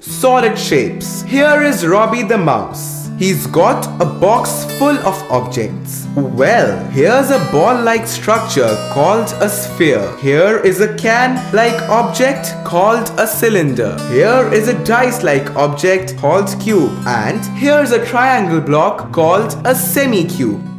Solid shapes. Here is Robbie the mouse. He's got a box full of objects. Well, here's a ball-like structure called a sphere. Here is a can-like object called a cylinder. Here is a dice-like object called cube. And here's a triangle block called a semi-cube.